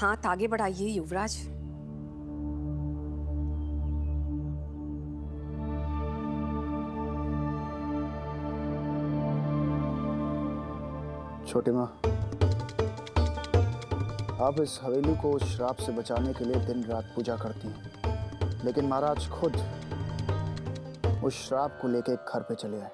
हाथ आगे बढ़ाइए युवराज। छोटी माँ, आप इस हवेली को श्राप से बचाने के लिए दिन रात पूजा करती हैं, लेकिन महाराज खुद उस श्राप को लेकर घर पे चले आए।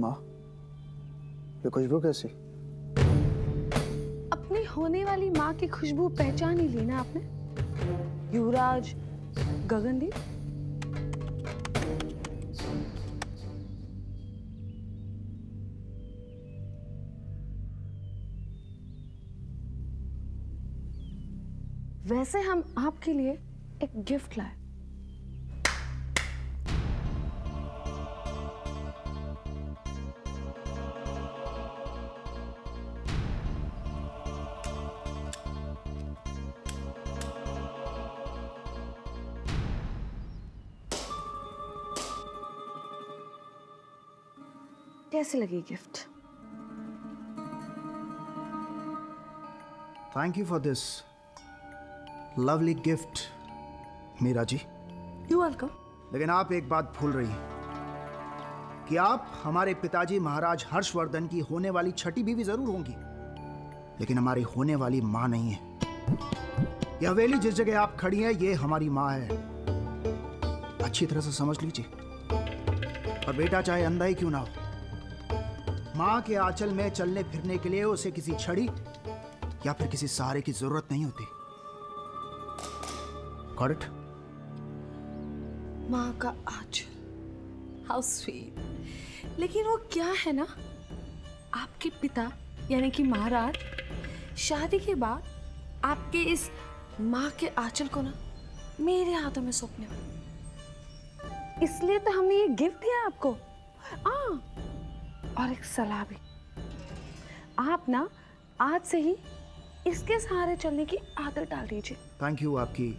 माँ, ये खुशबू कैसी? अपने होने वाली माँ की खुशबू पहचान ही ली ना आपने? युवराज, गगनदीप, वैसे हम आपके लिए एक गिफ्ट लाए। कैसी लगी gift? Thank you for this lovely gift Meera ji. You welcome. लेकिन आप एक बात भूल रही हैं कि आप हमारे पिताजी महाराज हर्षवर्धन की होने वाली छठी बीवी जरूर होंगी, लेकिन हमारी होने वाली माँ नहीं है। यह हवेली जिस जगह आप खड़ी हैं, ये हमारी माँ है। अच्छी तरह से समझ लीजिए। और बेटा चाहे अंधा ही क्यों ना हो, माँ के आंचल में चलने फिरने के लिए उसे किसी छड़ी या फिर किसी सहारे की जरूरत नहीं होती। Got it? माँ का आंचल, how sweet। लेकिन वो क्या है ना, आपके पिता यानी कि महाराज शादी के बाद आपके इस माँ के आंचल को ना मेरे हाथों में सौंपने वाले, इसलिए तो हमने ये गिफ्ट दिया आपको। हाँ, और एक सलाह भी, आप ना आज से ही इसके सहारे चलने की आदत डाल दीजिए। थैंक यू आपकी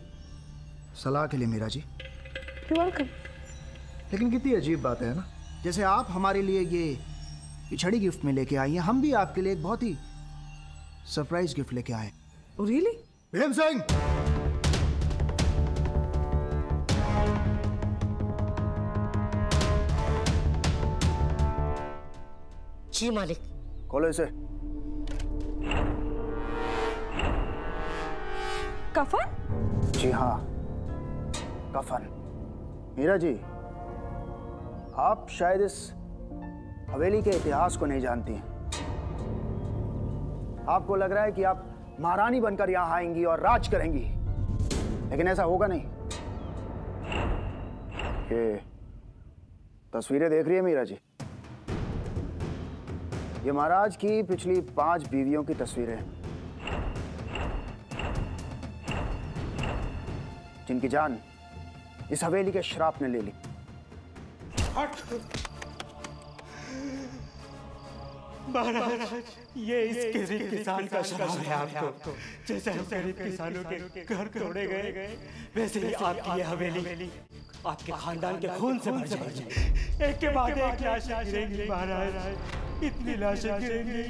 सलाह के लिए मीरा जी। You welcome. लेकिन कितनी अजीब बात है ना, जैसे आप हमारे लिए ये छड़ी गिफ्ट में लेके आई हैं, हम भी आपके लिए एक बहुत ही सरप्राइज गिफ्ट लेके आए। Oh really? भीम सिंह, जी मालिक। खोलो इसे। कफन? जी हाँ, कफन। मीरा जी, आप शायद इस हवेली के इतिहास को नहीं जानती। आपको लग रहा है कि आप महारानी बनकर यहाँ आएंगी और राज करेंगी, लेकिन ऐसा होगा नहीं। ये तस्वीरें देख रही है मीरा जी, ये महाराज की पिछली 5 बीवियों की तस्वीरें हैं, जिनकी जान इस हवेली के श्राप ने ले ली। महाराज, ये इस गरीब किसान का श्राप है आपको। जैसे हम गरीब किसानों के घर तोड़े गए, वैसे ही आपकी ये हवेली आपके खानदान के खून से भर जाएगी। एक के बाद एक लाशें गिरेंगी महाराज, इतनी लाशें गिरेंगी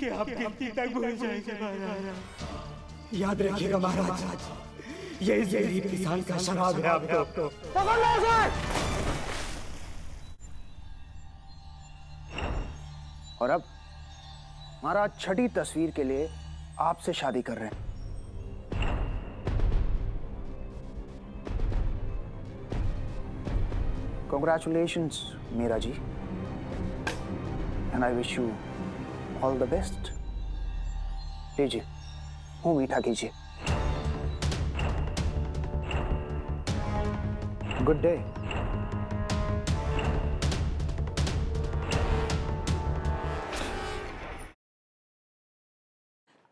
कि आप गिनती तक भूल जाएंगे महाराज। याद रखिएगा महाराज, यही गरीब किसान का शराब है आपको। और अब महाराज छठी तस्वीर के लिए आपसे शादी कर रहे हैं। Congratulations Meera ji. And I wish you all the best. लीजिए, मुँह मीठा कीजिए। Good day.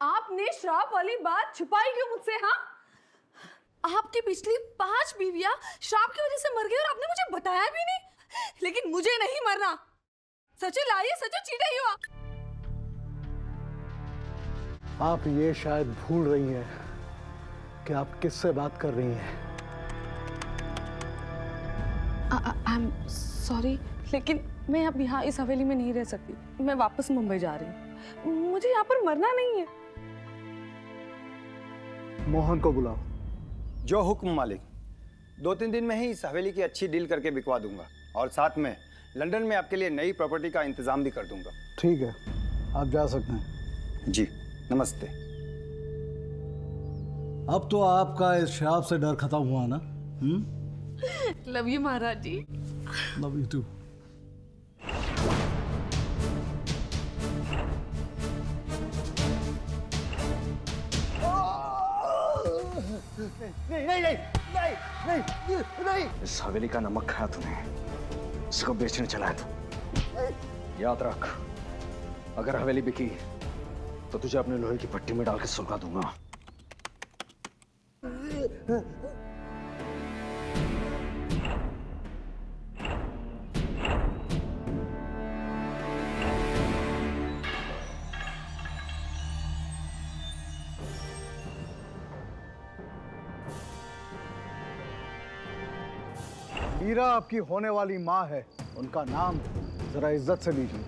आपने श्राप वाली बात छुपाई क्यों मुझसे? हाँ, आपकी पिछली 5 बीवियां श्राप की वजह से मर गई और आपने मुझे बताया भी नहीं। लेकिन मुझे नहीं मरना। सच्ची लाइए, सच्ची चीटे ही हो। आप ये शायद भूल रही हैं कि आप किससे बात कर रही हैं। आई एम सॉरी, लेकिन मैं अब यहाँ इस हवेली में नहीं रह सकती। मैं वापस मुंबई जा रही हूँ। मुझे यहाँ पर मरना नहीं है। मोहन को बुलाओ। जो हुक्म मालिक। 2-3 दिन में ही इस हवेली की अच्छी डील करके बिकवा दूंगा और साथ में लंदन में आपके लिए नई प्रॉपर्टी का इंतजाम भी कर दूंगा। ठीक है, आप जा सकते हैं। जी नमस्ते। अब तो आपका इस शराब से डर खत्म हुआ ना? Love you Maharaj ji. Love you too. नहीं नहीं नहीं नहीं नहीं, इस हवेली का नमक खाया तूने, इसको बेचने चला है तू। याद रख, अगर हवेली बिकी तो तुझे अपने लोहे की पट्टी में डाल के सुलगा दूंगा। मीरा आपकी होने वाली माँ है, उनका नाम जरा इज्जत से लीजिए।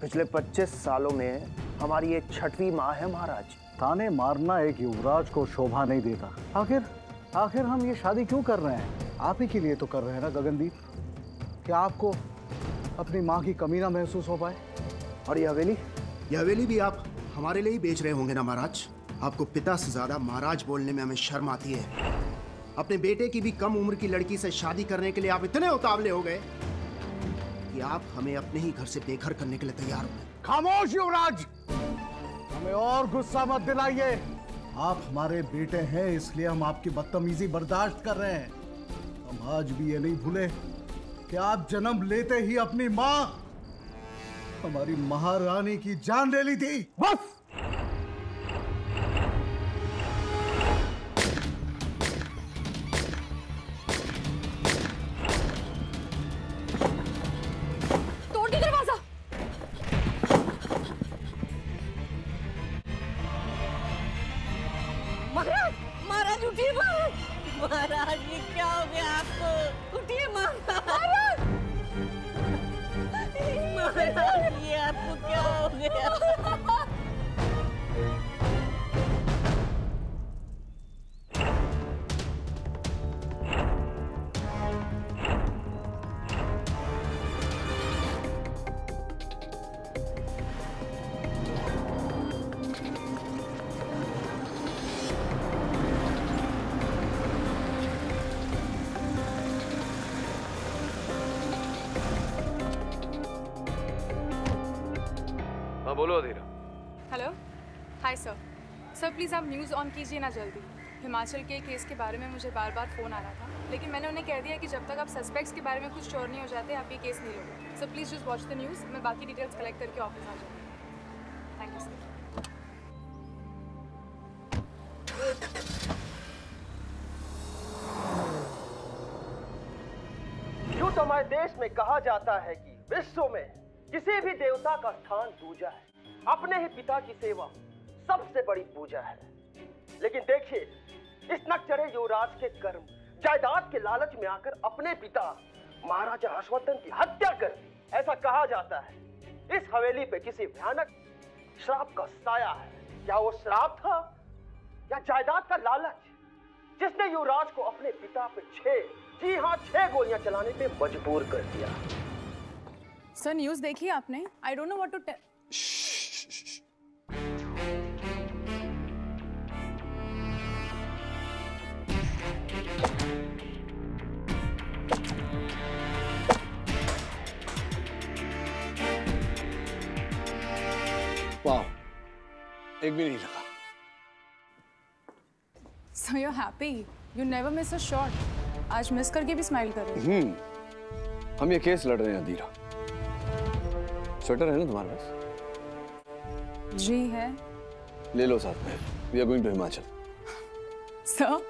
पिछले 25 सालों में हमारी ये 6वीं माँ है महाराज। ताने मारना एक युवराज को शोभा नहीं देता। आखिर हम ये शादी क्यों कर रहे हैं? आप ही के लिए तो कर रहे हैं ना गगनदीप। क्या आपको अपनी माँ की कमी ना महसूस हो पाए? और ये हवेली भी आप हमारे लिए ही बेच रहे होंगे ना महाराज? आपको पिता से ज्यादा महाराज बोलने में हमें शर्म आती है। अपने बेटे की भी कम उम्र की लड़की से शादी करने के लिए आप इतने उतावले हो गए कि आप हमें अपने ही घर से बेघर करने के लिए तैयार हो गए। खामोश युवराज, हमें और गुस्सा मत दिलाइए। आप हमारे बेटे हैं, इसलिए हम आपकी बदतमीजी बर्दाश्त कर रहे हैं। हम आज भी ये नहीं भूले कि आप जन्म लेते ही अपनी माँ, हमारी महारानी की जान ले ली थी। बस बोलो अधीरा। Hello, hi sir. Sir please आप न्यूज़ ऑन कीजिए ना जल्दी। हिमाचल के केस के बारे में मुझे बार बार फ़ोन आ रहा था, लेकिन मैंने उन्हें कह दिया कि जब तक आप सस्पेक्ट्स के बारे में कुछ श्योर नहीं हो जाते आप ये केस नहीं लोगे। Sir please just watch the news. मैं बाकी डिटेल्स कलेक्ट करके ऑफिस आ जाऊँगी। Thank you sir. यूँ तो हमारे देश में कहा जाता है कि विश्व में किसी भी देवता का स्थान दूजा है। अपने ही पिता की सेवा सबसे बड़ी पूजा है। लेकिन देखिए, इस नकचढ़े युवराज के कर्म जायदाद के लालच में आकर अपने पिता महाराजा हर्षवर्धन की हत्या कर दी। ऐसा कहा जाता है इस हवेली पे किसी भयानक श्राप का साया है। क्या वो श्राप था या जायदाद का लालच जिसने युवराज को अपने पिता पे 6 गोलियां चलाने पर मजबूर कर दिया? सर न्यूज़ देखी आपने? I don't know what to tell. वाह, एक भी नहीं लगा। So you happy, you never miss a shot. आज मिस करके भी स्माइल कर रहे हैं। हम ये केस लड़ रहे हैं अधीरा। स्वेटर है ना तुम्हारे पास? जी है। ले लो साथ में। We are going to Himachal. Sir?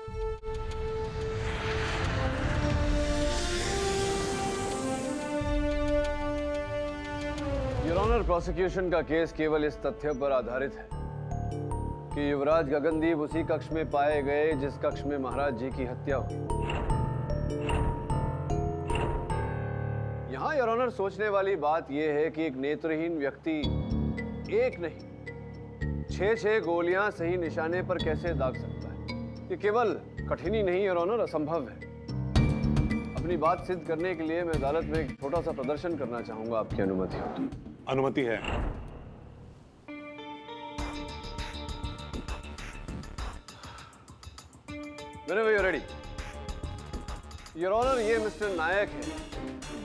Your honour, prosecution का केस केवल इस तथ्य पर आधारित है कि युवराज गगनदीप उसी कक्ष में पाए गए जिस कक्ष में महाराज जी की हत्या हुई। यहाँ योर ऑनर सोचने वाली बात यह है कि एक नेत्रहीन व्यक्ति एक नहीं 6-6 गोलियां सही निशाने पर कैसे दाग सकता है। ये केवल कठिन ही नहीं योर ऑनर, असंभव है। अपनी बात सिद्ध करने के लिए मैं अदालत में एक छोटा सा प्रदर्शन करना चाहूंगा, आपकी अनुमति हो तो। अनुमति है। Whenever you're ready. Your Honor, ये मिस्टर नायक है,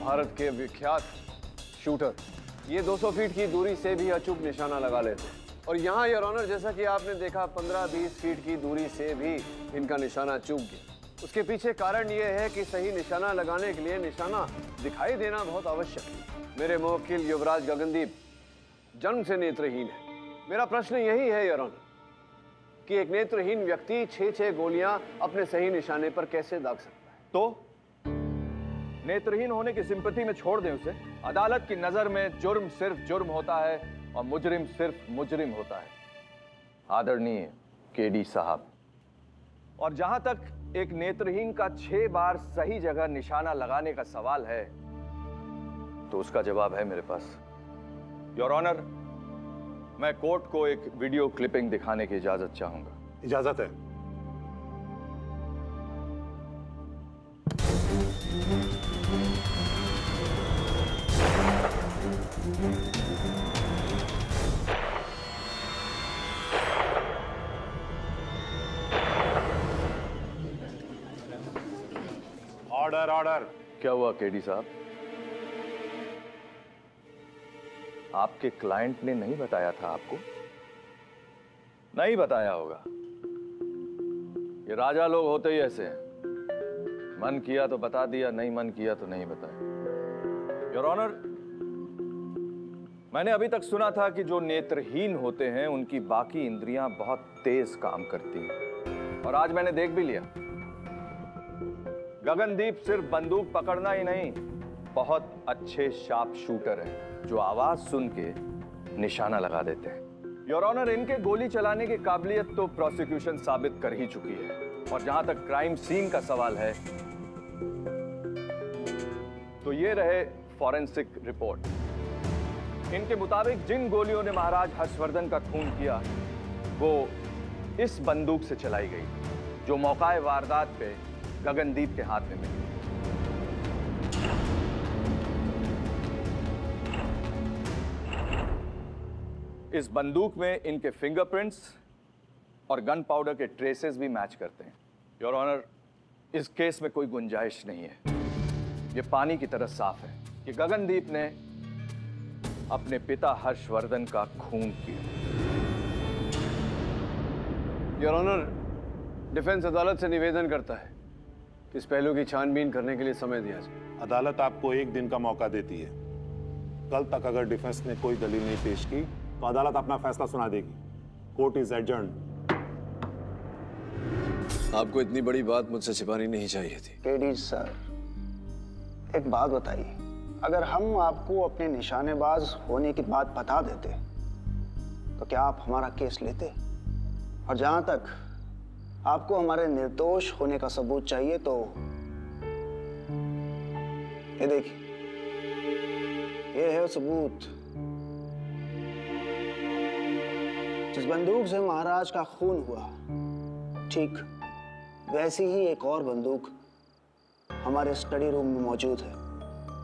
भारत के विख्यात शूटर। ये 200 फीट की दूरी से भी अचूक निशाना लगा लेते हैं। और यहाँ योर ऑनर, जैसा कि आपने देखा, 15-20 फीट की दूरी से भी इनका निशाना चूक गया। उसके पीछे कारण ये है कि सही निशाना लगाने के लिए निशाना दिखाई देना बहुत आवश्यक है। मेरे मुवक्किल युवराज गगनदीप जन्म से नेत्रहीन है। मेरा प्रश्न यही है योर ऑनर कि एक नेत्रहीन व्यक्ति 6-6 गोलियां अपने सही निशाने पर कैसे दाग सकता है। तो नेत्रहीन होने की सिंपैथी में छोड़ दें उसे। अदालत की नजर में जुर्म सिर्फ जुर्म होता है और मुजरिम सिर्फ मुजरिम होता है। आदरणीय केडी साहब, और जहां तक एक नेत्रहीन का 6 बार सही जगह निशाना लगाने का सवाल है, तो उसका जवाब है मेरे पास। योर ऑनर, मैं कोर्ट को एक वीडियो क्लिपिंग दिखाने की इजाजत चाहूंगा। इजाजत है। Order order. क्या हुआ केडी साहब? आपके क्लाइंट ने नहीं बताया था आपको? नहीं बताया होगा। ये राजा लोग होते ही ऐसे हैं, मन किया तो बता दिया, नहीं मन किया तो नहीं बताया। योर ऑनर, मैंने अभी तक सुना था कि जो नेत्रहीन होते हैं उनकी बाकी इंद्रियां बहुत तेज काम करती हैं, और आज मैंने देख भी लिया। गगनदीप सिर्फ बंदूक पकड़ना ही नहीं, बहुत अच्छे शार्प शूटर हैं जो आवाज सुन के निशाना लगा देते हैं। योर ऑनर, इनके गोली चलाने की काबिलियत तो प्रोसिक्यूशन साबित कर ही चुकी है। और जहां तक क्राइम सीन का सवाल है, तो ये रहे फॉरेंसिक रिपोर्ट। इनके मुताबिक जिन गोलियों ने महाराज हर्षवर्धन का खून किया, वो इस बंदूक से चलाई गई जो मौकाए वारदात पे गगनदीप के हाथ में मिली। इस बंदूक में इनके फिंगरप्रिंट्स और गन पाउडर के ट्रेसेस भी मैच करते हैं। योर ऑनर, इस केस में कोई गुंजाइश नहीं है। ये पानी की तरह साफ है कि गगनदीप ने अपने पिता हर्षवर्धन का खून किया। योर ऑनर, डिफेंस अदालत से निवेदन करता है कि इस पहलू की छानबीन करने के लिए समय दिया जाए। अदालत आपको 1 दिन का मौका देती है। कल तक अगर डिफेंस ने कोई दलील नहीं पेश की तो अदालत अपना फैसला सुना देगी। Court is adjourned. आपको इतनी बड़ी बात मुझसे छिपानी नहीं चाहिए थी। केडी सर, एक बात बताइए, अगर हम आपको अपने निशानेबाज होने की बात बता देते तो क्या आप हमारा केस लेते? और जहां तक आपको हमारे निर्दोष होने का सबूत चाहिए, तो ये देखिए, ये है सबूत। जिस बंदूक से महाराज का खून हुआ, ठीक वैसी ही एक और बंदूक हमारे स्टडी रूम में मौजूद है।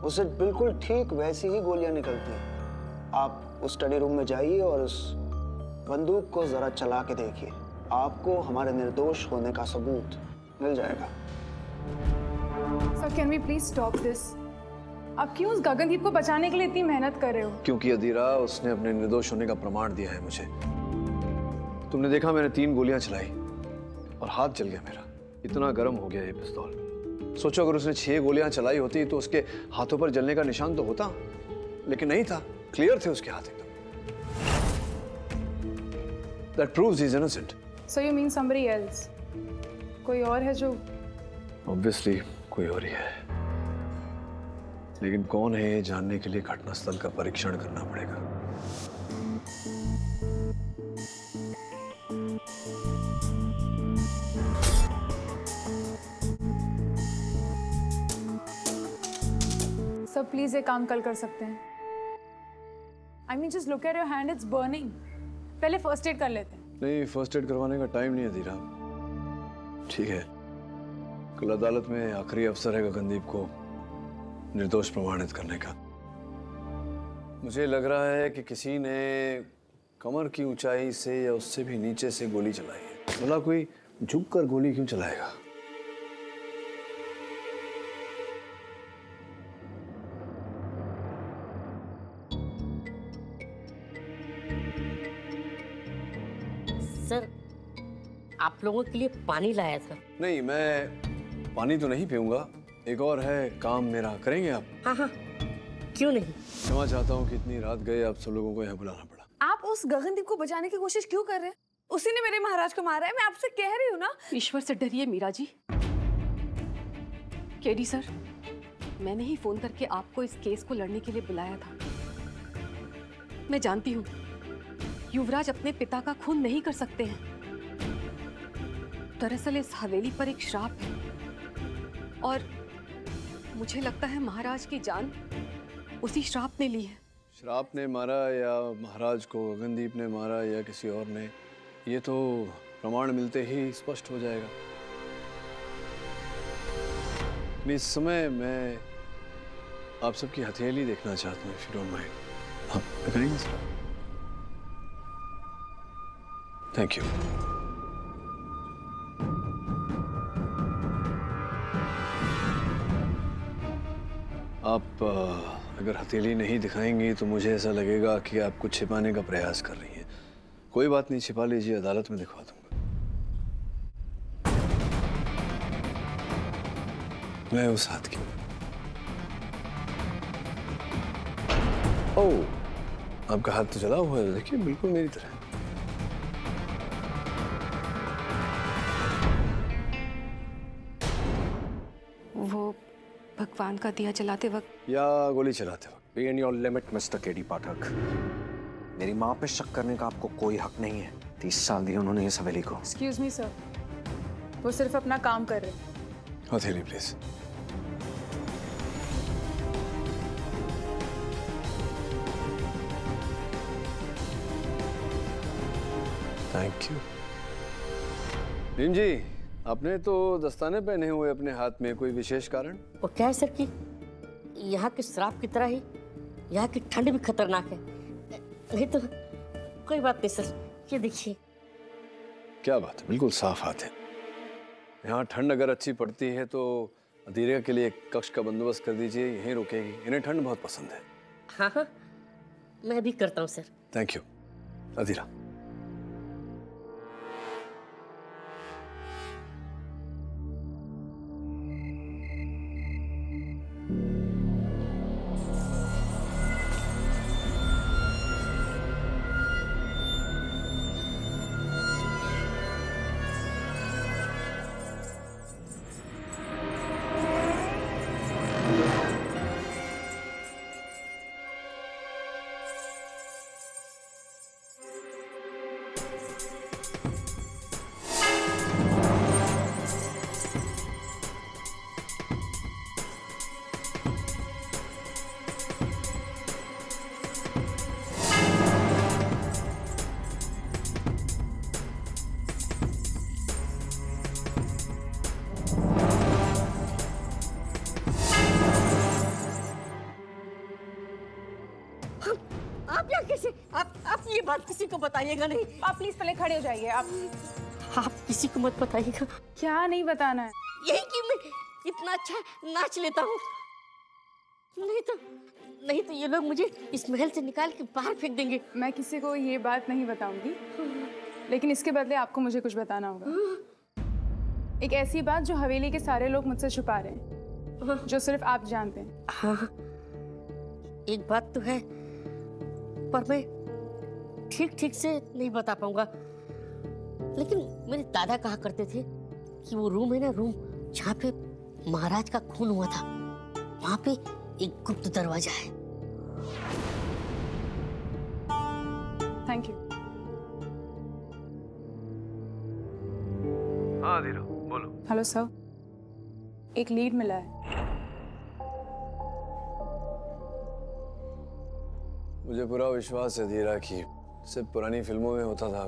उससे बिल्कुल ठीक वैसी ही गोलियां निकलती हैं। आप उस स्टडी रूम में जाइए और उस बंदूक को जरा चला के देखिए। आपको हमारे निर्दोष होने का सबूत मिल जाएगा। Sir, can we please stop this? आप क्यों उस गगनदीप को बचाने के लिए इतनी मेहनत कर रहे हो? क्योंकि अधीरा, उसने अपने निर्दोष होने का प्रमाण दिया है मुझे। तुमने देखा, मैंने 3 गोलियां चलाई और हाथ जल गया मेरा। इतना गर्म हो गया ये पिस्तौल। सोचो अगर उसने 6 गोलियां चलाई होती तो उसके हाथों पर जलने का निशान तो होता, लेकिन नहीं था। क्लियर थे उसके हाथ एकदम। That proves he's innocent. So you mean somebody else? कोई और है जो? Obviously कोई और ही है, लेकिन कौन है ये जानने के लिए घटनास्थल का परीक्षण करना पड़ेगा। प्लीज ये काम कल कर सकते हैं। I mean just look at your hand, it's burning. पहले फर्स्ट एड कर लेते हैं। नहीं, फर्स्ट एड करवाने का टाइम नहीं है धीरा। ठीक है, कल अदालत में आखिरी अवसर है गगनदीप को निर्दोष प्रमाणित करने का। मुझे लग रहा है कि किसी ने कमर की ऊंचाई से या उससे भी नीचे से गोली चलाई है। भला कोई झुक कर गोली क्यों चलाएगा? सर, आप लोगों के लिए पानी लाया था। नहीं, मैं पानी तो नहीं पीऊंगा। एक और है काम मेरा, करेंगे आप? हाँ हाँ, क्यों नहीं। क्षमा चाहता हूँ कि इतनी रात गए आप सब लोगों को यहाँ बुलाना पड़ा। आप उस गगनदीप को बचाने की कोशिश क्यों कर रहे हैं? उसी ने मेरे महाराज को मारा है, मैं आपसे कह रही हूँ ना। ईश्वर से डरिए मीरा जी। केडी सर, मैंने ही फोन करके आपको इस केस को लड़ने के लिए बुलाया था। मैं जानती हूँ युवराज अपने पिता का खून नहीं कर सकते हैं। दरअसल इस हवेली पर एक श्राप है और मुझे लगता है महाराज की जान उसी श्राप ने ली है। श्राप ने मारा या महाराज को गगनदीप ने मारा या किसी और ने, ये तो प्रमाण मिलते ही स्पष्ट हो जाएगा। इस समय मैं आप सबकी हथेली देखना चाहता हूँ, इफ यू डोंट माइंड। हाँ, करेंगे सर। Thank you. आप अगर हथेली नहीं दिखाएंगी तो मुझे ऐसा लगेगा कि आप कुछ छिपाने का प्रयास कर रही हैं। कोई बात नहीं, छिपा लीजिए, अदालत में दिखवा दूंगा मैं उस हाथ की। ओह, आपका हाथ तो जला हुआ है, देखिए बिल्कुल मेरी तरह। भगवान का दिया जलाते वक्त या गोली चलाते वक्त। B and your limit mister K D. Pathak. मेरी माँ पे शक करने का आपको कोई हक नहीं है। 30 साल दिए उन्होंने इस हवेली को। एक्सक्यूज मी सर, वो सिर्फ अपना काम कर रहे हैं। हथेली please. Thank you. Bhim ji, आपने तो दस्ताने पहने हुए अपने हाथ में, कोई विशेष कारण? वो क्या है सर कि यहाँ के श्राप की तरह ही यहाँ की ठंड भी खतरनाक है। नहीं तो कोई बात नहीं सर, ये देखिए। क्या बात है, बिल्कुल साफ हाथ है। यहाँ ठंड अगर अच्छी पड़ती है तो अधीरा के लिए एक कक्ष का बंदोबस्त कर दीजिए, यहीं रुकेगी। इन्हें ठंड बहुत पसंद है। हाँ हाँ, मैं भी करता हूँ सर। थैंक यू अधीरा। आप किसी को बताइएगा नहीं। आप प्लीज पहले खड़े हो जाइए। आप किसी को मत बताइएगा। क्या नहीं बताना है? यही कि मैं इतना अच्छा नाच लेता हूँ। नहीं तो ये लोग मुझे इस महल से निकाल के बाहर फेंक देंगे। मैं किसी को ये बात नहीं बताऊंगी, लेकिन इसके बदले आपको मुझे कुछ बताना होगा। एक ऐसी बात जो हवेली के सारे लोग मुझसे छुपा रहे हैं, जो सिर्फ आप जानते हैं। हाँ, एक बात तो है पर मैं ठीक से नहीं बता पाऊंगा। लेकिन मेरे दादा कहा करते थे कि वो रूम है ना, रूम जहाँ पे महाराज का खून हुआ था, वहां पे एक गुप्त दरवाजा है। Thank you. हाँ धीरू, बोलो। हेलो सर, एक लीड मिला है। मुझे पूरा विश्वास है अधीरा की, सिर्फ पुरानी फिल्मों में होता था,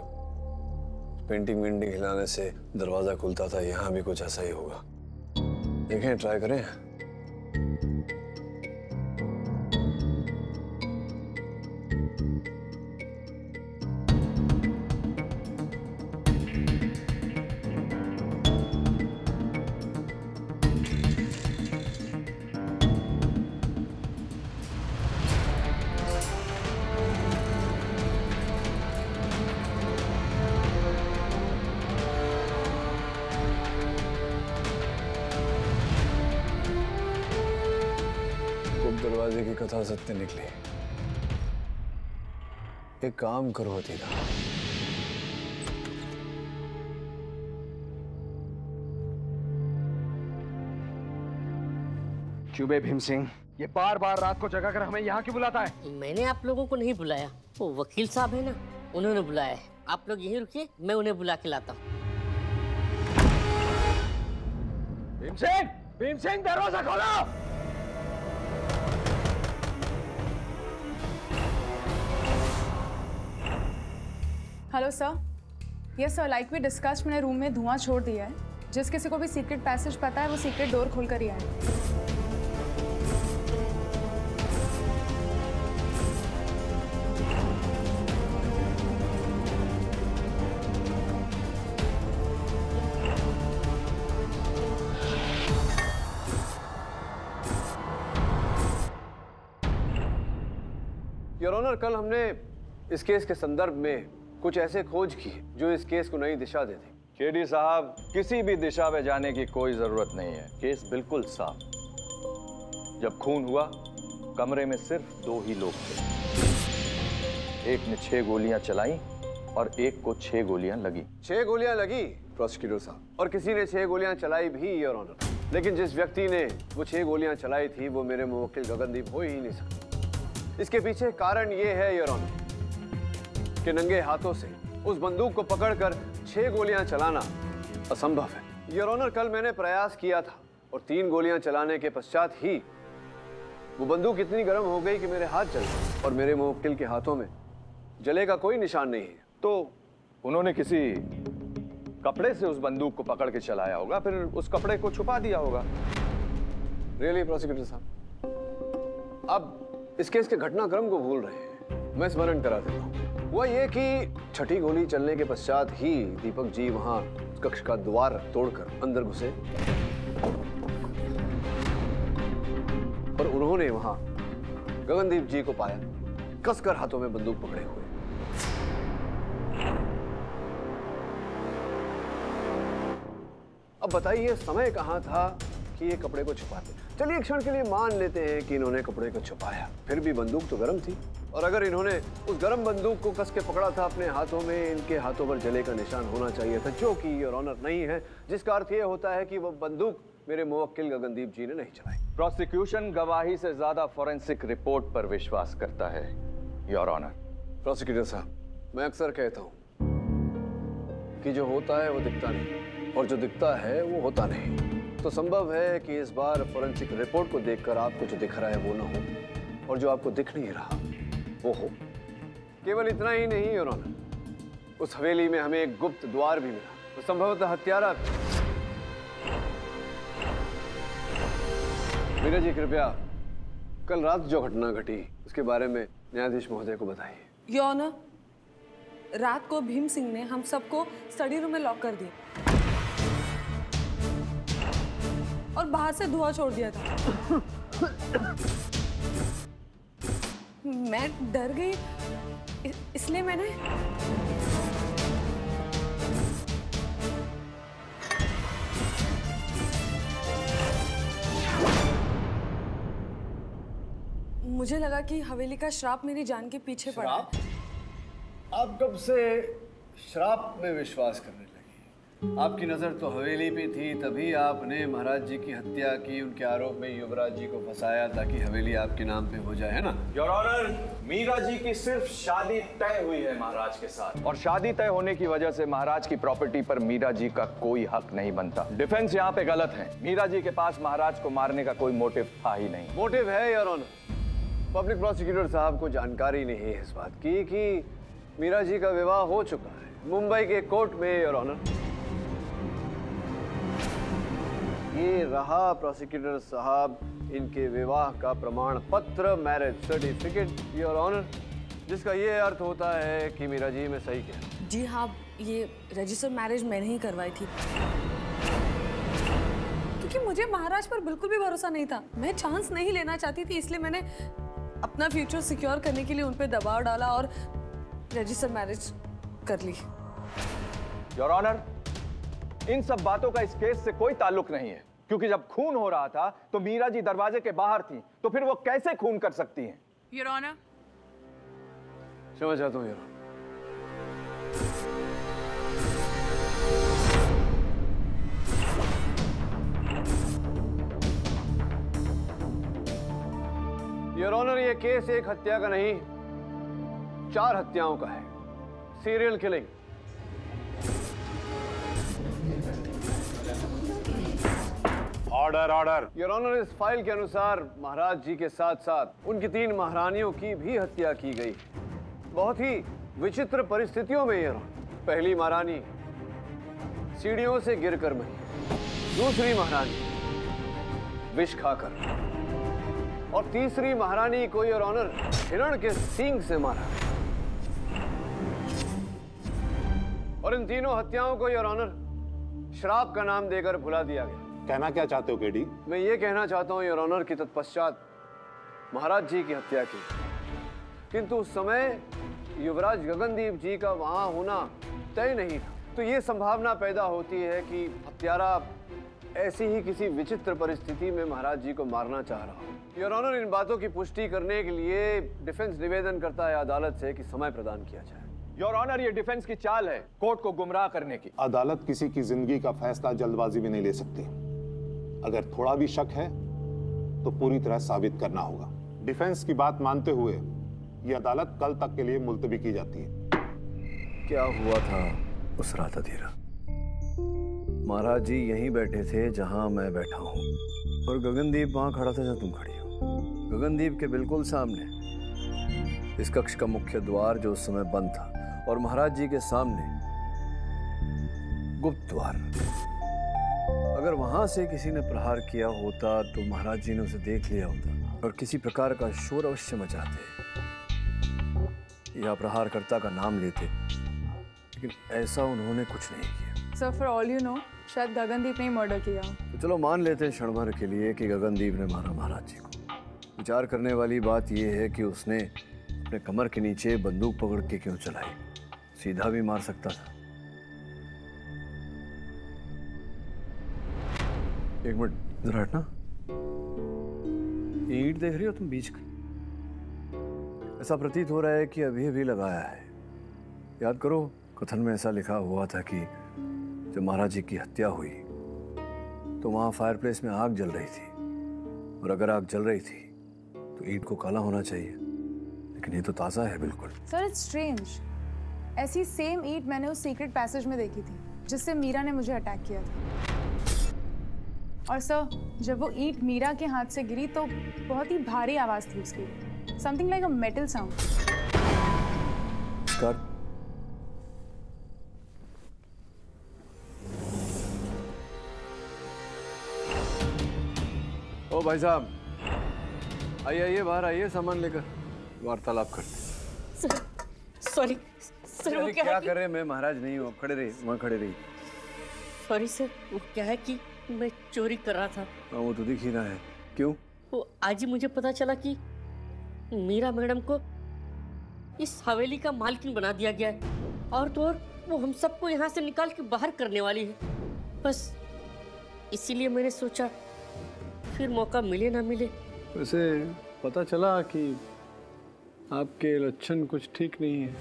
पेंटिंग वेंटिंग हिलाने से दरवाजा खुलता था, यहाँ भी कुछ ऐसा ही होगा। देखें, ट्राई करें। दरवाजे की कथा सत्य निकली। एक काम करो अधीरा, चुबे भीम सिंह, ये बार बार रात को जगा कर हमें यहाँ क्यों बुलाता है? मैंने आप लोगों को नहीं बुलाया, वो वकील साहब है ना, उन्होंने बुलाया है। आप लोग यहीं रुकिए, मैं उन्हें बुला के लाता हूँ। भीम सिंह, दरवाजा खोलो। Hello sir. Yes sir, like we discussed, मैंने रूम में धुआं छोड़ दिया है। जिस किसी को भी सीक्रेट पैसेज पता है वो सीक्रेट डोर खोल कर ही आए। योर ऑनर, कल हमने इस केस के संदर्भ में कुछ ऐसे खोज की जो इस केस को नई दिशा देती। केडी साहब, किसी भी दिशा में जाने की कोई जरूरत नहीं है, केस बिल्कुल साफ। जब खून हुआ कमरे में सिर्फ 2 ही लोग थे, एक ने 6 गोलियां चलाई और एक को 6 गोलियां लगी। 6 गोलियां लगी प्रोसिक्यूटर साहब, और किसी ने 6 गोलियां चलाई भी, योर ऑनर। लेकिन जिस व्यक्ति ने वो 6 गोलियां चलाई थी वो मेरे मुवक्किल गगनदीप हो ही नहीं सकते। इसके पीछे कारण ये है योर ऑनर कि नंगे हाथों से उस बंदूक को पकड़कर 6 गोलियां चलाना असंभव है। योर ऑनर, कल मैंने प्रयास किया था और 3 गोलियां चलाने के पश्चात ही वो बंदूक इतनी गर्म हो गई कि मेरे हाथ जल गए और मेरे मुवक्किल के हाथों में जले का कोई निशान नहीं है। तो उन्होंने किसी कपड़े से उस बंदूक को पकड़ के चलाया होगा, फिर उस कपड़े को छुपा दिया होगा। रियली प्रोसिक्यूटर साहब, आप इस केस के घटनाक्रम को भूल रहे हैं, मैं स्मरण करा देता हूँ। वह ये कि छठी गोली चलने के पश्चात ही दीपक जी वहां कक्ष का द्वार तोड़कर अंदर घुसे और उन्होंने वहां गगनदीप जी को पाया कसकर हाथों में बंदूक पकड़े हुए। अब बताइए, समय कहां था कि ये कपड़े को छुपाते? चलिए एक क्षण के लिए मान लेते हैं कि इन्होंने कपड़े को छुपाया, फिर भी बंदूक तो गर्म थी, और अगर इन्होंने उस गर्म बंदूक को कस के पकड़ा था अपने हाथों में, इनके हाथों पर जले का निशान होना चाहिए था, जो कि योर ऑनर नहीं है, जिसका अर्थ ये होता है कि वो बंदूक मेरे मुवक्किल गगनदीप जी ने नहीं चलाई। प्रोसिक्यूशन गवाही से ज्यादा फॉरेंसिक रिपोर्ट पर विश्वास करता है, योर ऑनर। प्रोसिक्यूटर साहब, मैं अक्सर कहता हूँ कि जो होता है वो दिखता नहीं और जो दिखता है वो होता नहीं, तो संभव है कि इस बार फॉरेंसिक रिपोर्ट को देखकर आपको जो दिख रहा है वो ना हो और जो आपको दिख नहीं रहा वो हो। केवल इतना ही नहीं योर ऑनर, उस हवेली में हमें एक गुप्त द्वार भी मिला, तो संभवतः हत्यारा। मीरा जी, कृपया कल रात जो घटना घटी उसके बारे में न्यायाधीश महोदय को बताइए। योर ऑनर, रात को भीम सिंह ने हम सबको स्टडी रूम में लॉक कर दिया और बाहर से धुआं छोड़ दिया था। मैं डर गई, इसलिए मैंने मुझे लगा कि हवेली का श्राप मेरी जान के पीछे पड़ा। आप कब से श्राप में विश्वास करने लगे? आपकी नजर तो हवेली पे थी, तभी आपने महाराज जी की हत्या की, उनके आरोप में युवराज जी को फंसाया ताकि हवेली आपके नाम पे हो जाए, है ना? योर ऑनर, मीरा जी की सिर्फ शादी तय हुई है महाराज के साथ, और शादी तय होने की वजह से महाराज की प्रॉपर्टी पर मीरा जी का कोई हक नहीं बनता। डिफेंस यहाँ पे गलत है, मीरा जी के पास महाराज को मारने का कोई मोटिव था ही नहीं। मोटिव है योर ऑनर, पब्लिक प्रोसिक्यूटर साहब को जानकारी नहीं है इस बात की कि मीरा जी का विवाह हो चुका है मुंबई के कोर्ट में, योर ऑनर। ये रहा प्रोसिक्यूटर साहब, इनके विवाह का प्रमाण पत्र, मैरिज सर्टिफिकेट, योर ऑनर, जिसका ये अर्थ होता है कि मीरा जी मैं सही कह। जी हाँ, ये रजिस्टर्ड मैरिज मैंने ही करवाई थी क्योंकि मुझे महाराज पर बिल्कुल भी भरोसा नहीं था। मैं चांस नहीं लेना चाहती थी, इसलिए मैंने अपना फ्यूचर सिक्योर करने के लिए उन पर दबाव डाला और रजिस्टर्ड मैरिज कर ली। योर ऑनर, इन सब बातों का इस केस से कोई ताल्लुक नहीं है क्योंकि जब खून हो रहा था तो मीरा जी दरवाजे के बाहर थी, तो फिर वो कैसे खून कर सकती हैं? योर ऑनर, क्षमा चाहता हूं योर ऑनर। योर ऑनर, ये केस एक हत्या का नहीं, 4 हत्याओं का है, serial killing. Order, order. Your honour, इस फाइल के अनुसार महाराज जी के साथ साथ उनकी 3 महारानियों की भी हत्या की गई, बहुत ही विचित्र परिस्थितियों में। योर ऑनर, पहली महारानी सीढ़ियों से गिरकर मरी, दूसरी महारानी विष खाकर, और तीसरी महारानी को योर ऑनर हिरण के सींग से मारा। और इन तीनों हत्याओं को योर ऑनर श्राप का नाम देकर भुला दिया गया। कहना क्या चाहते हो केडी? मैं ये कहना चाहता हूँ योर ऑनर कि तत्पश्चात महाराज जी की हत्या की, किंतु उस समय युवराज गगनदीप जी का वहां होना तय नहीं था, तो ये संभावना पैदा होती है कि हत्यारा ऐसी ही किसी विचित्र परिस्थिति में महाराज जी को मारना चाह रहा हूँ। योर ऑनर, इन बातों की पुष्टि करने के लिए डिफेंस निवेदन करता है अदालत से कि समय प्रदान किया जाए। योर ऑनर, ये डिफेंस की चाल है कोर्ट को गुमराह करने की। अदालत किसी की जिंदगी का फैसला जल्दबाजी में नहीं ले सकती, अगर थोड़ा भी शक है तो पूरी तरह साबित करना होगा। डिफेंस की बात मानते हुए ये अदालत कल तक के लिए मुलतवी की जाती है। क्या हुआ था उस रात अधीरा? महाराज जी यहीं बैठे थे जहां मैं बैठा हूं, और गगनदीप वहां खड़ा था जहां तुम खड़ी हो। गगनदीप के बिल्कुल सामने इस कक्ष का मुख्य द्वार जो उस समय बंद था, और महाराज जी के सामने गुप्त द्वार। अगर वहां से किसी ने प्रहार किया होता तो महाराज जी ने उसे देख लिया होता और किसी प्रकार का शोर अवश्य मचाते या प्रहारकर्ता का नाम लेते, लेकिन ऐसा उन्होंने कुछ नहीं किया। Sir, for all you know, शायद गगनदीप ने ही मर्डर किया। तो चलो मान लेते हैं क्षण भर के लिए कि गगनदीप ने मारा महाराज जी को। विचार करने वाली बात यह है कि उसने अपने कमर के नीचे बंदूक पकड़ के क्यों चलाई, सीधा भी मार सकता था। एक मिनट जरा हटना, ईंट देख रही हो तुम बीच की? ऐसा प्रतीत हो रहा है कि अभी अभी लगाया है। याद करो कथन में ऐसा लिखा हुआ था कि जब महाराज जी की हत्या हुई तो वहाँ फायरप्लेस में आग जल रही थी, और अगर आग जल रही थी तो ईंट को काला होना चाहिए, लेकिन ये तो ताज़ा है बिल्कुल। सर, इट्स स्ट्रेंज, ऐसी सेम ईंट मैंने उस सीक्रेट पैसेज में देखी थी जिससे मीरा ने मुझे अटैक किया था। और सर, जब वो ईंट मीरा के हाथ से गिरी तो बहुत ही भारी आवाज़ थी उसकी, something like a metal sound. भाई साहब, आइए आइए बाहर आइए, सामान लेकर वार्तालाप करते। सर, सॉरी सर, वो क्या कर रहे? मैं महाराज नहीं हूँ, खड़े रहिए, वहाँ खड़े रहिए। सॉरी सर, वो क्या है कि मैं चोरी कर रहा था। हाँ, वो तो दिख ही रहा है। क्यों? वो आज ही मुझे पता चला कि मीरा मैडम को इस हवेली का मालकिन बना दिया गया है, और तो और वो हम सबको यहाँ से निकाल के बाहर करने वाली है। बस इसीलिए मैंने सोचा फिर मौका मिले ना मिले। वैसे पता चला कि आपके लक्षण कुछ ठीक नहीं है।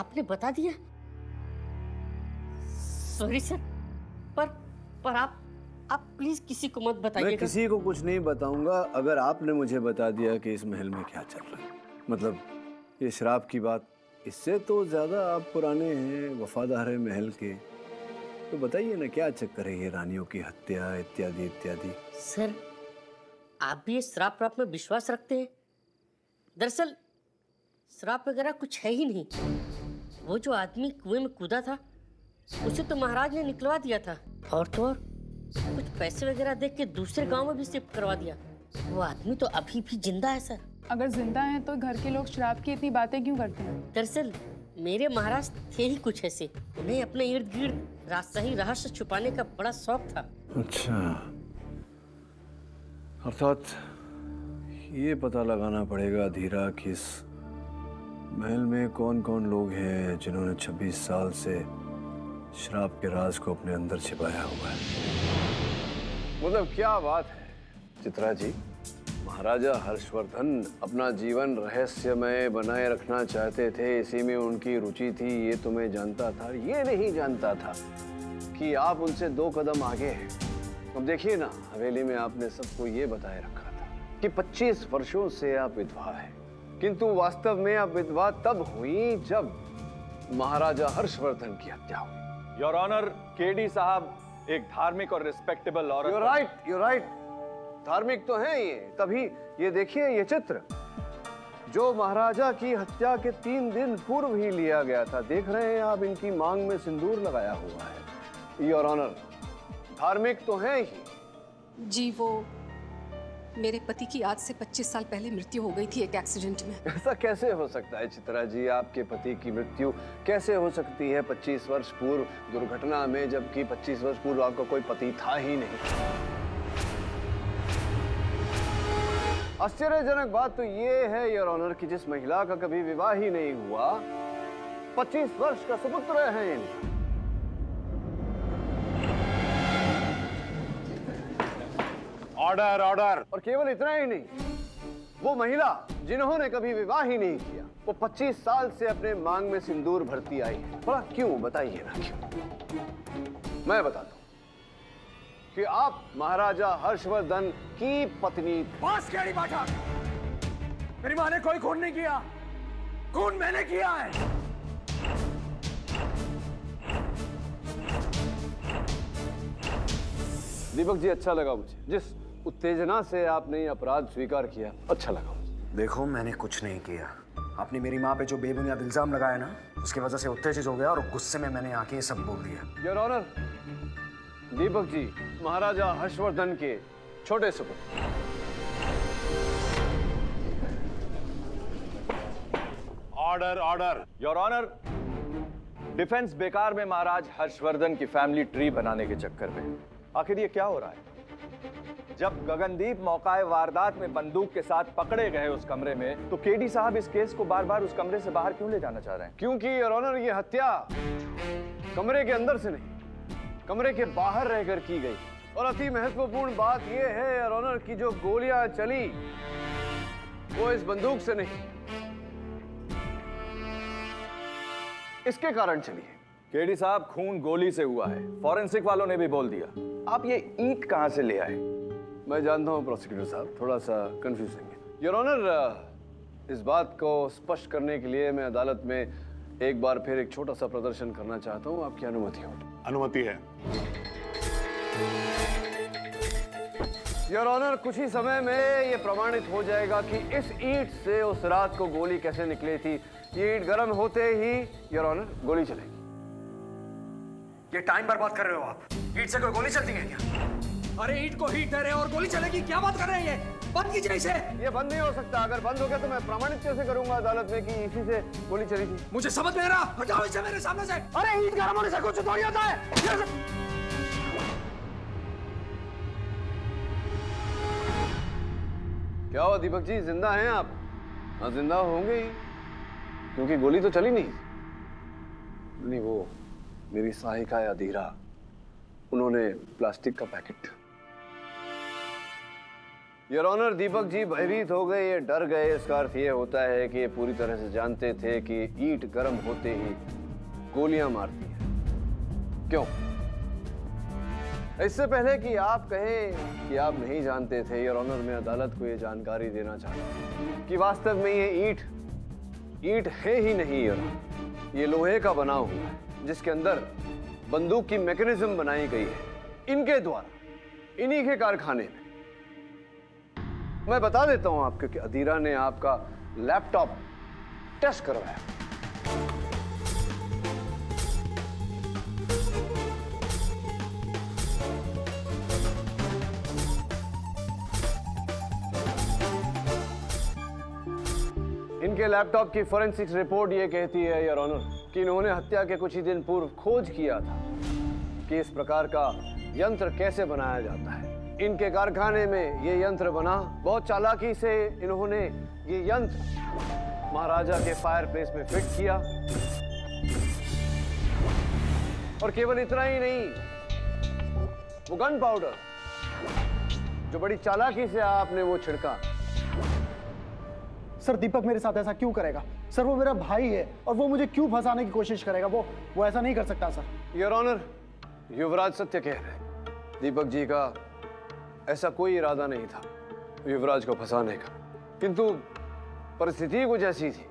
आपने बता दिया? सॉरी सर, पर आप प्लीज किसी को मत बताइएगा। मैं किसी को कुछ नहीं बताऊंगा अगर आपने मुझे बता दिया कि इस महल में क्या चल रहा है। मतलब ये शराब की बात, इससे तो ज़्यादा आप पुराने हैं, वफादार हैं महल के। तो बताइए ना क्या चक्कर है ये रानियों की हत्या इत्यादि इत्यादि। सर आप भी श्राप प्राप में विश्वास रखते हैं? दरअसल श्राप वगैरह कुछ है ही नहीं। वो जो आदमी कुएं में कूदा था उसे तो महाराज ने निकलवा दिया था, और तो और कुछ पैसे वगैरह देख के दूसरे गांव में भी शिफ्ट करवा दिया। वो आदमी तो अभी भी जिंदा है सर। अगर जिंदा है तो घर के लोग शराब की इतनी बातें क्यों करते हैं? दरअसल मेरे महाराज थे ही कुछ ऐसे, उन्हें अपने इर्द गिर्द राजशाही रहस्य छुपाने का बड़ा शौक था। अच्छा, अर्थात ये पता लगाना पड़ेगा अधीरा किस महल में कौन कौन लोग हैं जिन्होंने 26 साल से शराब के राज को अपने अंदर छिपाया हुआ है। मतलब क्या बात है चित्रा जी, महाराजा हर्षवर्धन अपना जीवन रहस्यमय बनाए रखना चाहते थे, इसी में उनकी रुचि थी। ये तुम्हें जानता था, ये नहीं जानता था कि आप उनसे 2 कदम आगे हैं। अब देखिए ना, हवेली में आपने सबको ये बताए रखा था कि 25 वर्षों से आप विधवा हैं, किंतु वास्तव में आप विधवा तब हुई जब महाराजा हर्षवर्धन की हत्या हुई। योर ऑनर, केडी साहब एक धार्मिक और रिस्पेक्टेबल औरत। यू राइट, धार्मिक तो हैं ये। तभी ये देखिए, ये चित्र जो महाराजा की हत्या के 3 दिन पूर्व ही लिया गया था, देख रहे हैं आप, इनकी मांग में सिंदूर लगाया हुआ है। योर ऑनर, धार्मिक तो हैं ही। जी, वो मेरे पति की आज से 25 साल पहले मृत्यु हो गई थी एक एक्सीडेंट में। ऐसा कैसे हो सकता है चित्रा जी, आपके पति की मृत्यु कैसे हो सकती है 25 वर्ष पूर्व दुर्घटना में, जबकि 25 वर्ष पूर्व आपका कोई पति था ही नहीं। आश्चर्यजनक बात तो ये है योर ऑनर कि जिस महिला का कभी विवाह ही नहीं हुआ, 25 वर्ष का सुपुत्र है। Order, order. और केवल इतना ही नहीं, वो महिला जिन्होंने कभी विवाह ही नहीं किया, वो 25 साल से अपने मांग में सिंदूर भरती आई है। भला क्यों, बताइए ना क्यों। मैं बताता हूं कि आप महाराजा हर्षवर्धन की पत्नी। बस केडी पाठक, मेरी मां ने कोई खून नहीं किया, खून मैंने किया है। दीपक जी, अच्छा लगा मुझे, जिस उत्तेजना से आपने अपराध स्वीकार किया, अच्छा लगा। देखो, मैंने कुछ नहीं किया। आपने मेरी माँ पे जो बेबुनियाद इल्जाम लगाया ना, उसकी वजह से उत्तेजित हो गया और गुस्से में मैंने आके ये सब बोल दिया। योर ऑनर, दीपक जी महाराजा हर्षवर्धन के छोटे सुपुत्र। Order, order. Your honour, defence बेकार में महाराज हर्षवर्धन की फैमिली ट्री बनाने के चक्कर में। आखिर ये क्या हो रहा है? जब गगनदीप मौकाए वारदात में बंदूक के साथ पकड़े गए उस कमरे में, तो केडी साहब इस केस को बार बार उस कमरे से बाहर क्यों ले जाना चाह रहे हैं? क्योंकि योर ऑनर, ये हत्या कमरे के अंदर से नहीं, कमरे के बाहर रहकर की गई। और अति महत्वपूर्ण बात यह है योर ऑनर कि जो गोलियां चली वो इस बंदूक से नहीं, इसके कारण चली है। केडी साहब, खून गोली से हुआ है, फॉरेंसिक वालों ने भी बोल दिया। आप ये ईंट कहाँ से ले आए? मैं जानता हूँ प्रोसिक्यूटर साहब, थोड़ा सा कंफ्यूजिंग है। योर ऑनर, इस बात को स्पष्ट करने के लिए मैं अदालत में एक बार फिर एक छोटा सा प्रदर्शन करना चाहता हूँ, आपकी अनुमति हो? अनुमति है योर ऑनर। कुछ ही समय में ये प्रमाणित हो जाएगा कि इस ईंट से उस रात को गोली कैसे निकली थी। ये ईंट गर्म होते ही योर ऑनर गोली चलेगी। ये टाइम बर्बाद कर रहे हो आप, ईंट से कोई गोली चलती है क्या? अरे ईंट को हीट दे रहे हैं और गोली चलेगी, क्या बात कर रहे हैं? ये बंद कीजिए इसे। ये बंद नहीं हो सकता, अगर बंद हो गया तो मैं प्रमाणित कैसे करूंगा अदालत में कि इसी से गोली चली थी? मुझे समझ नहीं रहा, हटाओ इसे मेरे सामने से। अरे ईंट गर्म होने से कुछ थोड़ी होता है। क्या हुआ दीपक जी, जिंदा हैं आप? हाँ, जिंदा होंगे ही, क्योंकि गोली तो चली नहीं। वो मेरी सहायिका अधीरा, उन्होंने प्लास्टिक का packet. Your honour, Deepak ji भयभीत हो गए, ये डर गए। इसका अर्थ ये होता है कि ये पूरी तरह से जानते थे कि ईंट गर्म होते ही गोलियां मारती हैं। क्यों? इससे पहले कि आप कहें कि आप नहीं जानते थे, योर ऑनर मैं अदालत को ये जानकारी देना चाहता हूँ कि वास्तव में ये ईंट है ही नहीं। योर ऑनर, ये लोहे का बना हुआ है जिसके अंदर बंदूक की मैकेनिज्म बनाई गई है इनके द्वारा, इन्हीं के कारखाने में। मैं बता देता हूं आपको कि अधीरा ने आपका लैपटॉप टेस्ट करवाया। इनके लैपटॉप की फोरेंसिक्स रिपोर्ट ये कहती है योर ऑनर कि इन्होंने हत्या के कुछ ही दिन पूर्व खोज किया था कि इस प्रकार का यंत्र कैसे बनाया जाता है। इनके कारखाने में ये यंत्र बना। बहुत चालाकी से इन्होंने ये यंत्र महाराजा के फायरप्लेस में फिट किया। और केवल इतना ही नहीं, वो गन पाउडर जो बड़ी चालाकी से आपने वो छिड़का। सर दीपक मेरे साथ ऐसा क्यों करेगा? सर वो मेरा भाई है और वो मुझे क्यों फंसाने की कोशिश करेगा? वो ऐसा नहीं कर सकता सर। योर ऑनर, युवराज सत्य कह रहे हैं। दीपक जी का ऐसा कोई इरादा नहीं था युवराज को फंसाने का, किंतु परिस्थिति कुछ ऐसी थी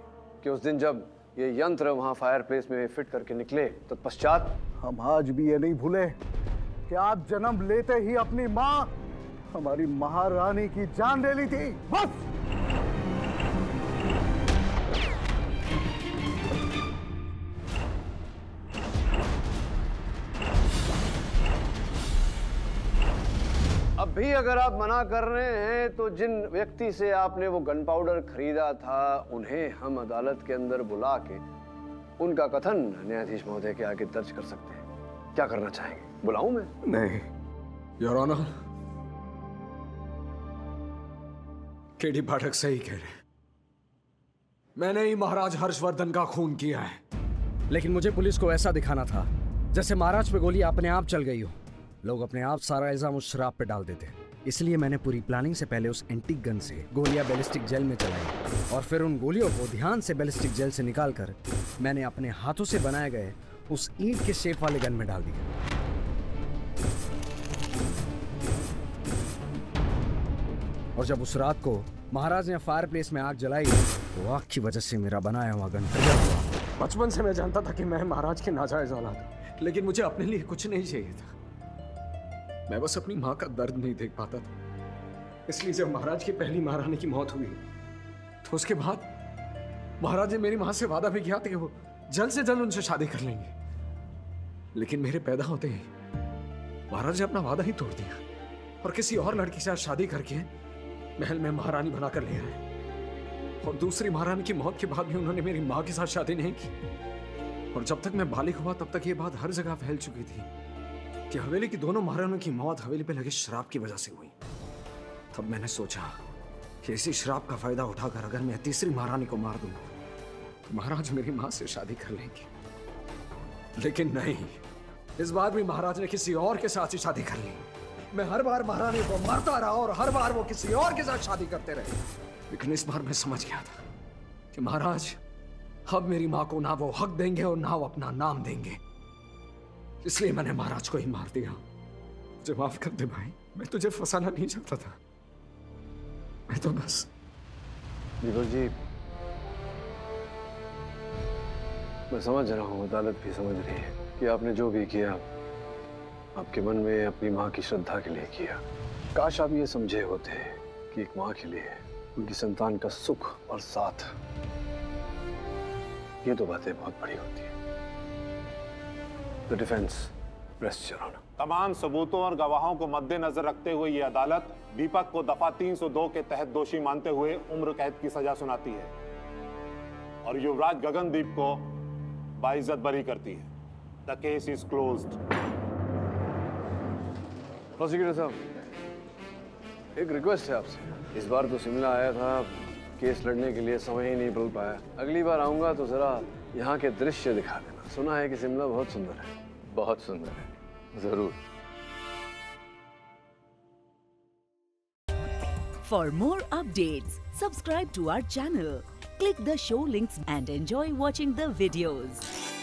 कि उस दिन जब ये यंत्र वहाँ फायरप्लेस में फिट करके निकले तत्पश्चात हम आज भी ये नहीं भूले कि आप जन्म लेते ही अपनी माँ हमारी महारानी की जान ले ली थी। बस भी अगर आप मना कर रहे हैं तो जिन व्यक्ति से आपने वो गन पाउडर खरीदा था उन्हें हम अदालत के अंदर बुला के उनका कथन न्यायाधीश महोदय के आगे दर्ज कर सकते हैं। क्या करना चाहेंगे? बुलाऊं मैं? नहीं योर ऑनर, केडी पाठक सही कह रहे, मैंने ही महाराज हर्षवर्धन का खून किया है। लेकिन मुझे पुलिस को ऐसा दिखाना था जैसे महाराज पे गोली अपने आप चल गई हो। लोग अपने आप सारा इल्जाम उस शराब पे डाल देते, इसलिए मैंने पूरी प्लानिंग से पहले उस एंटीक गन से गोलियां बैलिस्टिक जेल में चलाई और फिर उन गोलियों को ध्यान से बैलिस्टिक जेल से निकालकर मैंने अपने हाथों से बनाए गए उस ईंट के शेप वाले गन में डाल दिया। और जब उस रात को महाराज ने फायर प्लेस में आग जलाई तो आग की वजह से मेरा बनाया हुआ गन ट्रिगर हुआ। बचपन से मैं जानता था कि मैं महाराज के नाजायज औलाद, लेकिन मुझे अपने लिए कुछ नहीं चाहिए था। मैं बस अपनी माँ का दर्द नहीं देख पाता था, इसलिए जब महाराज की पहली महारानी की मौत हुई तो उसके बाद महाराज ने मेरी माँ से वादा भी किया था कि वो जल्द से जल्द उनसे शादी कर लेंगे, लेकिन मेरे पैदा होते ही महाराज ने अपना वादा ही तोड़ दिया और किसी और लड़की के साथ शादी करके महल में महारानी बनाकर ले आए। और दूसरी महारानी की मौत के बाद भी उन्होंने मेरी माँ के साथ शादी नहीं की। और जब तक मैं बालिग हुआ तब तक ये बात हर जगह फैल चुकी थी कि हवेली की दोनों महारानियों की मौत हवेली पे लगे शराब की वजह से हुई। तब मैंने सोचा कि इसी शराब का फायदा उठाकर अगर मैं तीसरी महारानी को मार दूं तो महाराज मेरी मां से शादी कर लेंगे, लेकिन नहीं, इस बार भी महाराज ने किसी और के साथ ही शादी कर ली। मैं हर बार महारानी को मारता रहा और हर बार वो किसी और के साथ शादी करते रहे, लेकिन इस बार मैं समझ गया था कि महाराज अब मेरी माँ को ना वो हक देंगे और ना वो अपना नाम देंगे, इसलिए मैंने महाराज को ही मार दिया। मुझे माफ कर दे भाई, मैं तुझे फंसाना नहीं चाहता था। मैं तो बस दीपक जी, मैं समझ रहा हूँ, अदालत भी समझ रही है कि आपने जो भी किया आपके मन में अपनी माँ की श्रद्धा के लिए किया। काश आप ये समझे होते कि एक माँ के लिए उनकी संतान का सुख और साथ, ये तो बातें बहुत बड़ी होती है। The defense, rest your honor. तमाम सबूतों और गवाहों को मद्देनजर रखते हुए ये अदालत दीपक को दफा 302 के तहत दोषी मानते हुए उम्र कैद की सजा सुनाती है और युवराज गगनदीप को बाइज्जत बरी करती है। The case is closed. Prosecutor साहब, एक रिक्वेस्ट है आपसे। इस बार तो शिमला आया था, केस लड़ने के लिए समय ही नहीं मिल पाया। अगली बार आऊंगा तो जरा यहाँ के दृश्य दिखा देना। सुना है कि शिमला बहुत सुंदर है। बहुत सुंदर है, जरूर। For more updates, subscribe to our channel, click the show links and enjoy watching the videos.